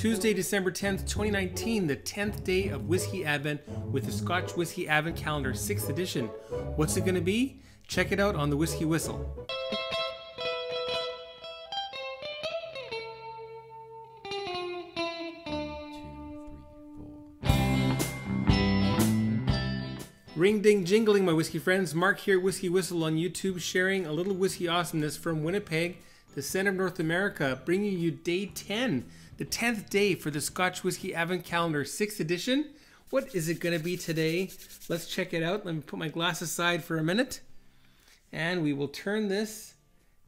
Tuesday, December 10th, 2019, the 10th day of Whiskey Advent with the Scotch Whiskey Advent Calendar 6th edition. What's it going to be? Check it out on the Whisky Whistle. Ring ding jingling, my whiskey friends. Mark here, Whiskey Whistle on YouTube, sharing a little whiskey awesomeness from Winnipeg, the center of North America, bringing you day 10, the 10th day for the Scotch Whiskey Advent Calendar 6th edition. What is it going to be today? Let's check it out. Let me put my glass aside for a minute. And we will turn this,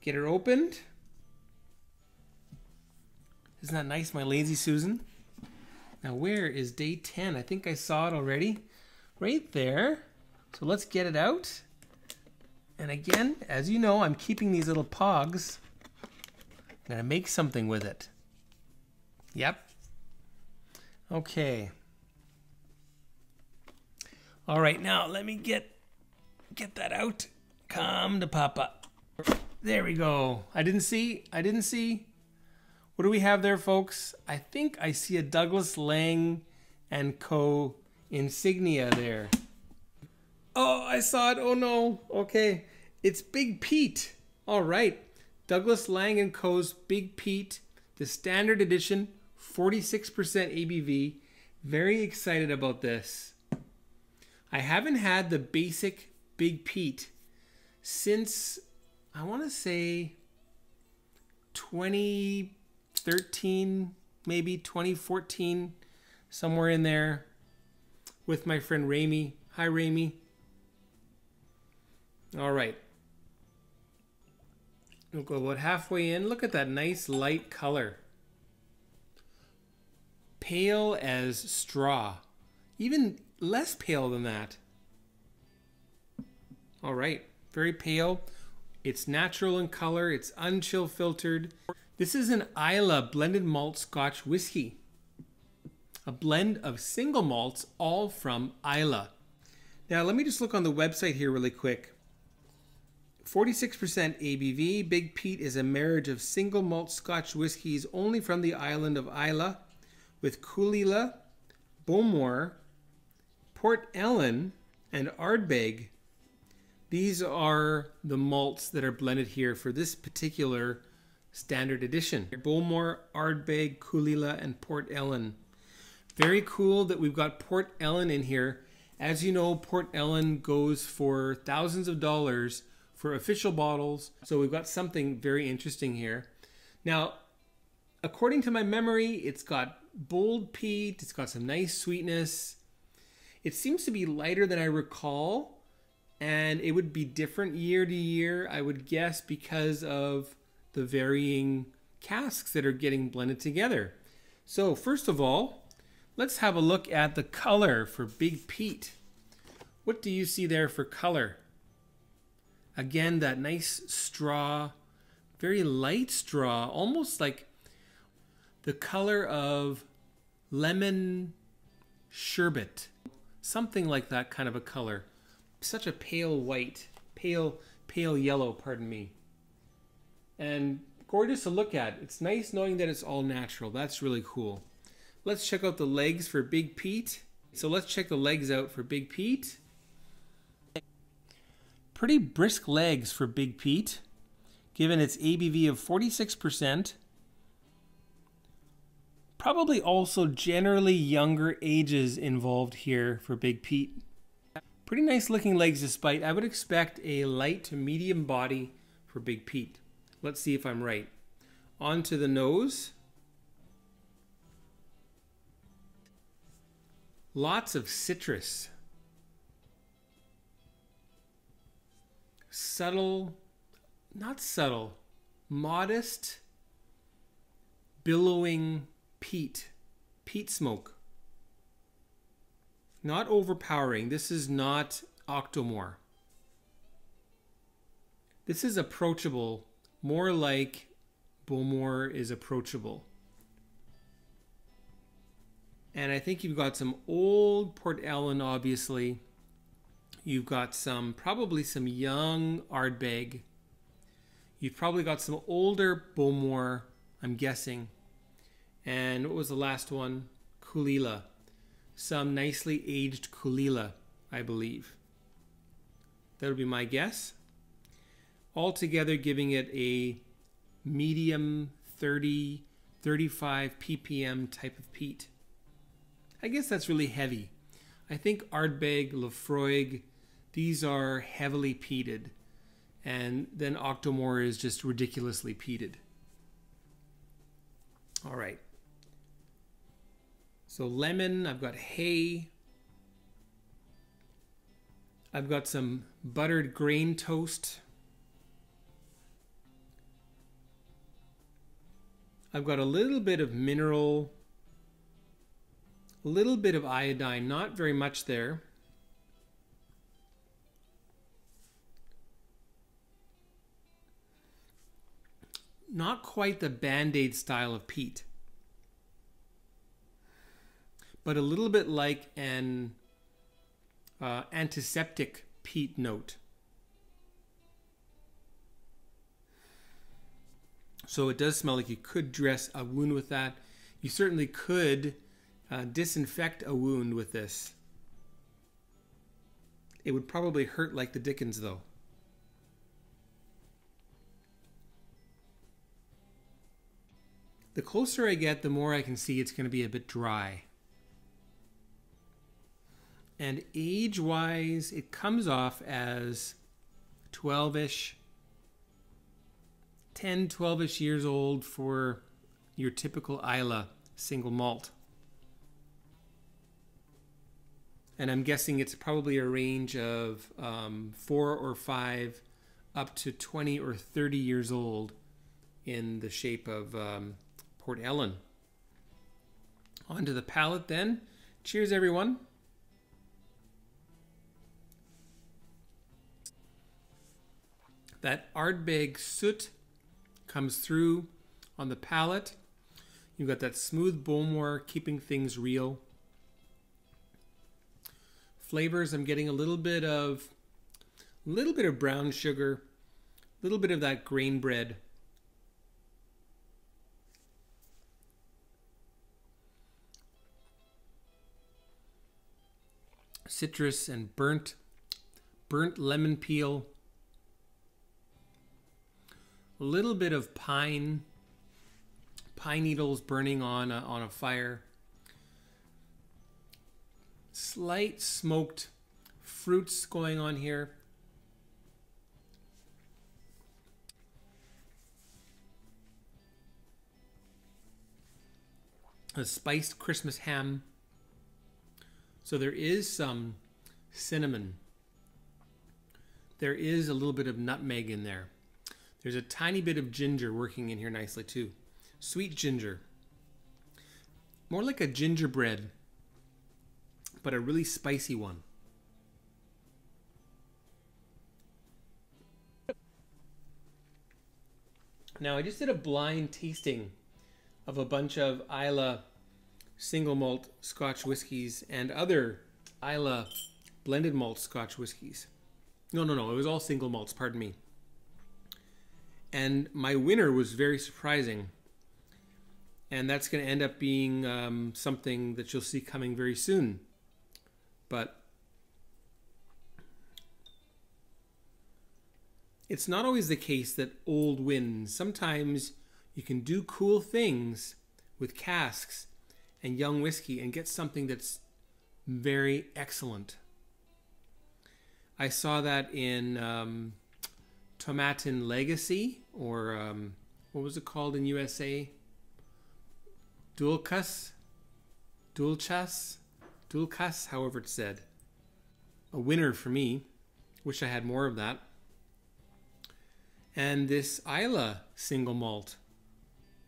get her opened. Isn't that nice, my lazy Susan? Now, where is day 10? I think I saw it already. Right there. So let's get it out. And again, as you know, I'm keeping these little pogs. I'm gonna make something with it. Yep. Okay. All right, now let me get that out. Come to Papa. There we go. I didn't see. What do we have there, folks? I think I see a Douglas Laing and Co. insignia there. Oh, I saw it. Oh no. Okay. It's Big Peat. All right. Douglas Laing & Co.'s Big Peat, the standard edition, 46% ABV. Very excited about this. I haven't had the basic Big Peat since, I want to say 2013, maybe 2014, somewhere in there, with my friend Ramey. Hi, Ramey. All right. We'll go about halfway in. Look at that nice light color. Pale as straw. Even less pale than that. All right. Very pale. It's natural in color. It's unchill filtered. This is an Ila blended malt Scotch whiskey. A blend of single malts, all from Ila. Now let me just look on the website here really quick. 46% ABV, Big Peat is a marriage of single malt Scotch whiskies only from the island of Ila, with Caol Ila, Bowmore, Port Ellen, and Ardbeg. These are the malts that are blended here for this particular standard edition. Bowmore, Ardbeg, Caol Ila, and Port Ellen. Very cool that we've got Port Ellen in here. As you know, Port Ellen goes for thousands of dollars for official bottles. So we've got something very interesting here. Now, according to my memory, it's got bold peat. It's got some nice sweetness. It seems to be lighter than I recall. And it would be different year to year, I would guess, because of the varying casks that are getting blended together. So first of all, let's have a look at the color for Big Peat. What do you see there for color? Again, that nice straw, very light straw, almost like the color of lemon sherbet. Something like that kind of a color. Such a pale white, pale yellow, pardon me. And gorgeous to look at. It's nice knowing that it's all natural. That's really cool. Let's check out the legs for Big Peat. So let's check the legs out for Big Peat. Pretty brisk legs for Big Peat, given its ABV of 46%. Probably also generally younger ages involved here for Big Peat. Pretty nice looking legs despite. I would expect a light to medium body for Big Peat. Let's see if I'm right. On to the nose. Lots of citrus. Subtle, not subtle, modest, billowing peat smoke. Not overpowering. This is not Octomore. This is approachable, more like Bowmore is approachable. And I think you've got some old Port Ellen, obviously. You've got some, probably some young Ardbeg. You've probably got some older Bowmore, I'm guessing. And what was the last one? Caol Ila. Some nicely aged Caol Ila, I believe. That would be my guess. Altogether giving it a medium 30, 35 ppm type of peat. I guess that's really heavy. I think Ardbeg, Laphroaig, these are heavily peated. And then Octomore is just ridiculously peated. All right. So lemon, I've got hay. I've got some buttered grain toast. I've got a little bit of mineral, a little bit of iodine, not very much there. Not quite the Band-Aid style of peat, but a little bit like an antiseptic peat note. So it does smell like you could dress a wound with that. You certainly could disinfect a wound with this. It would probably hurt like the dickens though. The closer I get, the more I can see it's going to be a bit dry. And age-wise, it comes off as 12-ish, 10, 12-ish years old for your typical Ila single malt. And I'm guessing it's probably a range of 4 or 5 up to 20 or 30 years old in the shape of... Port Ellen. Onto the palate then. Cheers, everyone. That Ardbeg soot comes through on the palate. You've got that smooth Bowmore keeping things real. Flavors, I'm getting a little bit of brown sugar, a little bit of that grain bread. Citrus and burnt lemon peel, a little bit of pine needles burning on a fire, slight smoked fruits going on here. A spiced Christmas ham. So there is some cinnamon. There is a little bit of nutmeg in there. There's a tiny bit of ginger working in here nicely too. Sweet ginger. More like a gingerbread, but a really spicy one. Now I just did a blind tasting of a bunch of Ila single malt Scotch whiskies and other Ila blended malt Scotch whiskies. No, it was all single malts, pardon me. And my winner was very surprising. And that's going to end up being something that you'll see coming very soon. But it's not always the case that old wins. Sometimes you can do cool things with casks and young whiskey and get something that's very excellent. I saw that in Tomatin Legacy, or what was it called in USA? Dulcas, however it's said. A winner for me. Wish I had more of that. And this Ila single malt,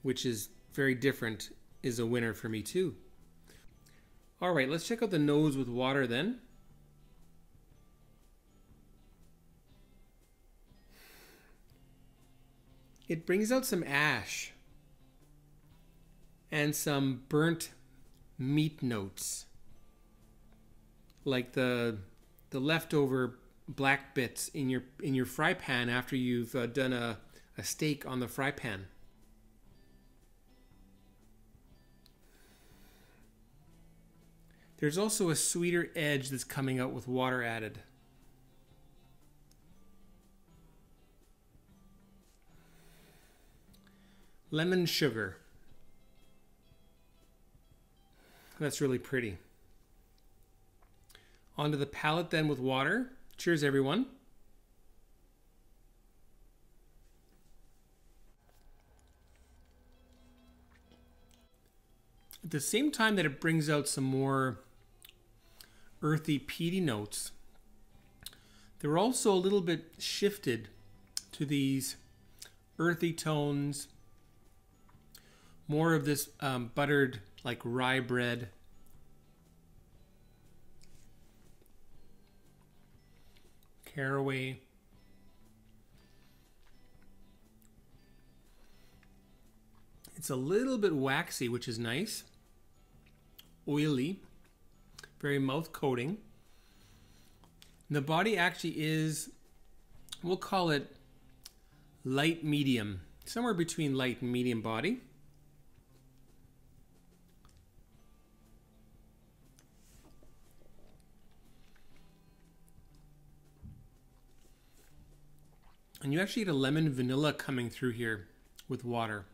which is very different, is a winner for me too. All right, let's check out the nose with water then. It brings out some ash and some burnt meat notes, like the leftover black bits in your fry pan after you've done a steak on the fry pan. There's also a sweeter edge that's coming out with water added. Lemon sugar. That's really pretty. Onto the palate then with water. Cheers, everyone. At the same time that it brings out some more earthy, peaty notes, they're also a little bit shifted to these earthy tones, more of this buttered, like rye bread. Caraway. It's a little bit waxy, which is nice. Oily, very mouth coating. And the body actually is, we'll call it light medium, somewhere between light and medium body. And you actually get a lemon vanilla coming through here with water.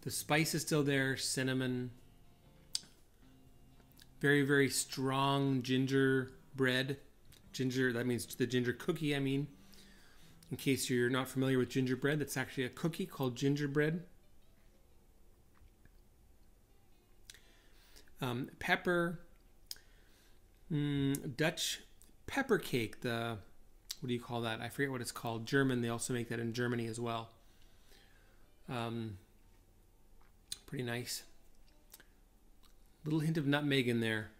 The spice is still there, cinnamon, very, very strong ginger bread. Ginger, that means the ginger cookie, I mean. In case you're not familiar with gingerbread, that's actually a cookie called gingerbread. Pepper, Dutch pepper cake, the, what do you call that? I forget what it's called. German, they also make that in Germany as well. Pretty nice. Little hint of nutmeg in there.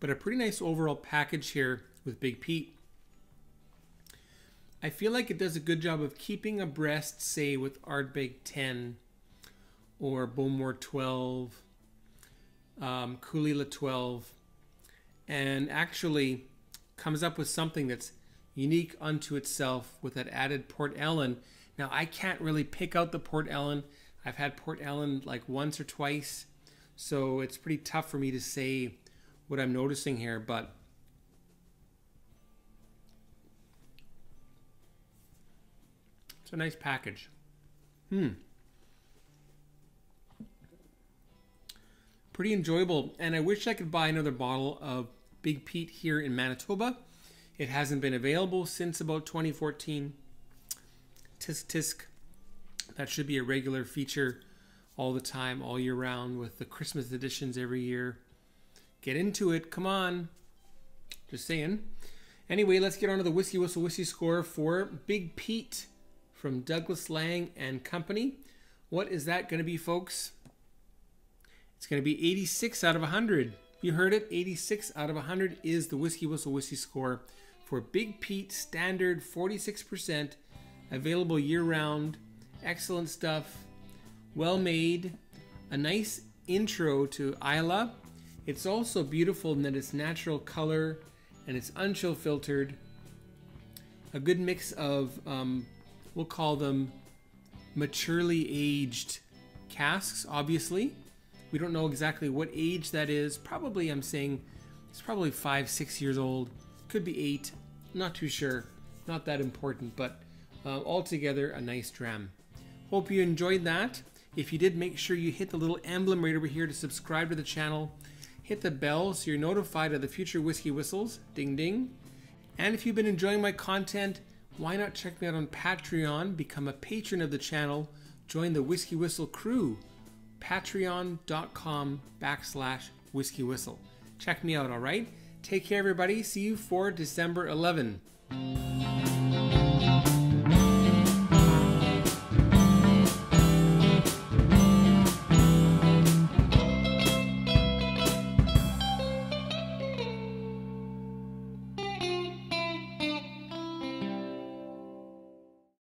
But a pretty nice overall package here with Big Peat. I feel like it does a good job of keeping abreast, say, with Ardbeg 10 or Bowmore 12, Caol Ila 12, and actually comes up with something that's unique unto itself with that added Port Ellen. Now I can't really pick out the Port Ellen. I've had Port Ellen like once or twice, so it's pretty tough for me to say what I'm noticing here, but it's a nice package. Pretty enjoyable, and I wish I could buy another bottle of Big Peat here in Manitoba. It hasn't been available since about 2014. Tisk tisk. That should be a regular feature all the time, all year round, with the Christmas editions every year. Get into it, come on. Just saying. Anyway, let's get on to the Whisky Whistle Whisky Score for Big Peat from Douglas Laing and Company. What is that going to be, folks? It's going to be 86 out of 100. You heard it, 86 out of 100 is the Whisky Whistle Whisky Score for Big Peat, standard 46%, available year-round, excellent stuff, well made, a nice intro to Ila. It's also beautiful in that it's natural color and it's unchill filtered, a good mix of, we'll call them maturely aged casks, obviously. We don't know exactly what age that is. Probably, I'm saying, it's probably 5, 6 years old. Could be 8. Not too sure. Not that important, but altogether, a nice dram. Hope you enjoyed that. If you did, make sure you hit the little emblem right over here to subscribe to the channel. Hit the bell so you're notified of the future Whisky Whistles. Ding, ding. And if you've been enjoying my content, why not check me out on Patreon? Become a patron of the channel. Join the Whisky Whistle crew. patreon.com/whiskywhistle. Check me out, all right? Take care, everybody. See you for December 11.